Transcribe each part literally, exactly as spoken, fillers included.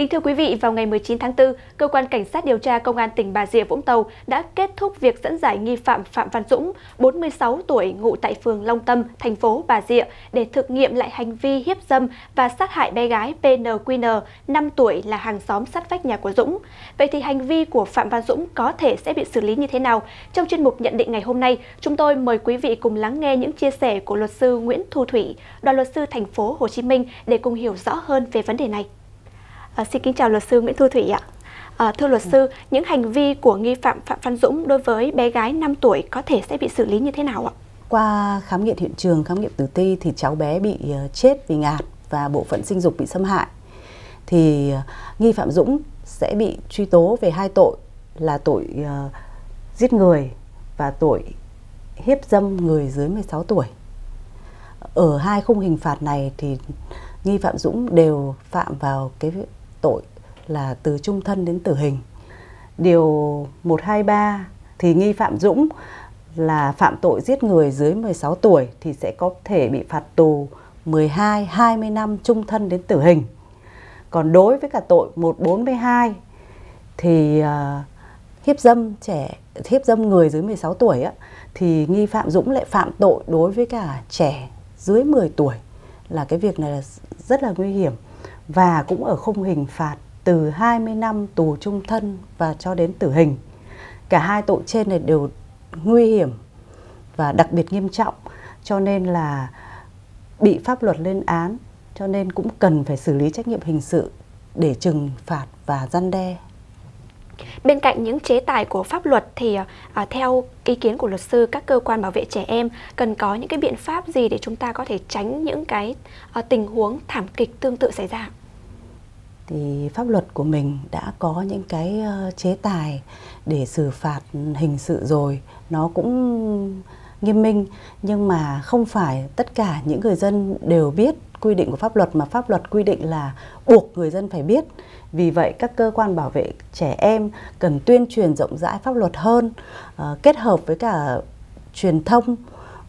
Kính thưa quý vị, vào ngày mười chín tháng tư, Cơ quan Cảnh sát điều tra Công an tỉnh Bà Rịa Vũng Tàu đã kết thúc việc dẫn giải nghi phạm Phạm Văn Dũng, bốn mươi sáu tuổi, ngụ tại phường Long Tâm, thành phố Bà Rịa, để thực nghiệm lại hành vi hiếp dâm và sát hại bé gái pê en quy en, năm tuổi, là hàng xóm sát vách nhà của Dũng. Vậy thì hành vi của Phạm Văn Dũng có thể sẽ bị xử lý như thế nào? Trong chuyên mục Nhận định ngày hôm nay, chúng tôi mời quý vị cùng lắng nghe những chia sẻ của luật sư Nguyễn Thu Thủy, đoàn luật sư thành phố Hồ Chí Minh để cùng hiểu rõ hơn về vấn đề này. À, xin kính chào luật sư Nguyễn Thu Thủy ạ. À, thưa luật sư, những hành vi của nghi phạm Phạm Văn Dũng đối với bé gái năm tuổi có thể sẽ bị xử lý như thế nào ạ? Qua khám nghiệm hiện trường, khám nghiệm tử thi thì cháu bé bị chết vì ngạt và bộ phận sinh dục bị xâm hại. Thì nghi phạm Dũng sẽ bị truy tố về hai tội là tội uh, giết người và tội hiếp dâm người dưới mười sáu tuổi. Ở hai khung hình phạt này thì nghi phạm Dũng đều phạm vào cái tội là từ chung thân đến tử hình. Điều một hai ba thì nghi phạm Dũng là phạm tội giết người dưới mười sáu tuổi thì sẽ có thể bị phạt tù mười hai, hai mươi năm chung thân đến tử hình. Còn đối với cả tội một bốn hai thì uh, hiếp dâm trẻ, hiếp dâm người dưới mười sáu tuổi á, thì nghi phạm Dũng lại phạm tội đối với cả trẻ dưới mười tuổi. Là cái việc này là rất là nguy hiểm và cũng ở khung hình phạt từ hai mươi năm tù chung thân và cho đến tử hình. Cả hai tội trên này đều nguy hiểm và đặc biệt nghiêm trọng, cho nên là bị pháp luật lên án, cho nên cũng cần phải xử lý trách nhiệm hình sự để trừng phạt và răn đe. Bên cạnh những chế tài của pháp luật thì à, theo ý kiến của luật sư, các cơ quan bảo vệ trẻ em cần có những cái biện pháp gì để chúng ta có thể tránh những cái à, tình huống thảm kịch tương tự xảy ra? Thì pháp luật của mình đã có những cái chế tài để xử phạt hình sự rồi, nó cũng nghiêm minh, nhưng mà không phải tất cả những người dân đều biết quy định của pháp luật, mà pháp luật quy định là buộc người dân phải biết. Vì vậy các cơ quan bảo vệ trẻ em cần tuyên truyền rộng rãi pháp luật hơn, uh, kết hợp với cả truyền thông,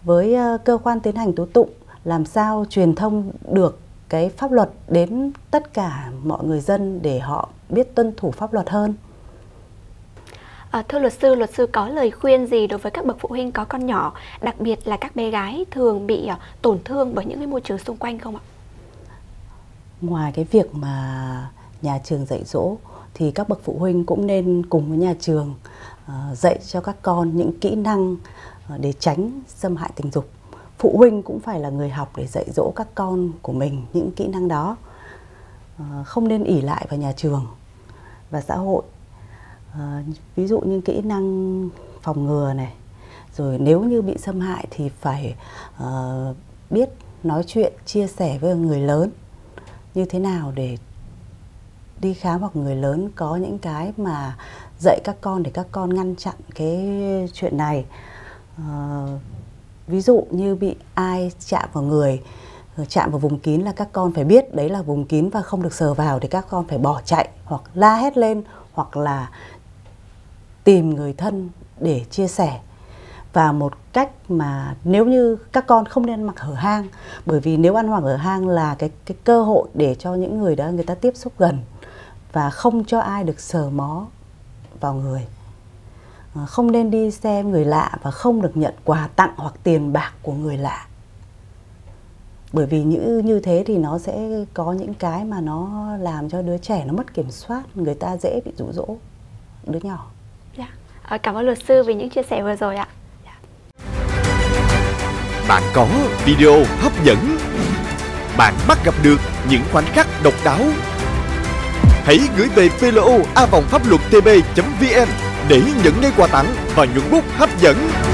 với uh, cơ quan tiến hành tố tụng, làm sao truyền thông được cái pháp luật đến tất cả mọi người dân để họ biết tuân thủ pháp luật hơn. À, thưa luật sư, luật sư có lời khuyên gì đối với các bậc phụ huynh có con nhỏ, đặc biệt là các bé gái thường bị uh, tổn thương bởi những cái môi trường xung quanh không ạ? Ngoài cái việc mà nhà trường dạy dỗ thì các bậc phụ huynh cũng nên cùng với nhà trường uh, dạy cho các con những kỹ năng uh, để tránh xâm hại tình dục. Phụ huynh cũng phải là người học để dạy dỗ các con của mình những kỹ năng đó. Uh, không nên ỷ lại vào nhà trường và xã hội. Uh, ví dụ như kỹ năng phòng ngừa này, rồi nếu như bị xâm hại thì phải uh, biết nói chuyện, chia sẻ với người lớn như thế nào để đi khám, hoặc người lớn có những cái mà dạy các con để các con ngăn chặn cái chuyện này. À, ví dụ như bị ai chạm vào người, chạm vào vùng kín là các con phải biết đấy là vùng kín và không được sờ vào, thì các con phải bỏ chạy hoặc la hét lên hoặc là tìm người thân để chia sẻ. Và một cách mà nếu như các con không nên ăn mặc hở hang, bởi vì nếu ăn mặc hở hang là cái, cái cơ hội để cho những người đó người ta tiếp xúc gần. Và không cho ai được sờ mó vào người. Không nên đi xe người lạ và không được nhận quà tặng hoặc tiền bạc của người lạ. Bởi vì như, như thế thì nó sẽ có những cái mà nó làm cho đứa trẻ nó mất kiểm soát, người ta dễ bị dụ dỗ, đứa nhỏ. Yeah. Cảm ơn luật sư vì những chia sẻ vừa rồi ạ. Yeah. Bạn có video hấp dẫn, bạn bắt gặp được những khoảnh khắc độc đáo. Hãy gửi về pê lờ o a vòng pháp luật tb chấm vn để nhận ngay quà tặng và những bút hấp dẫn.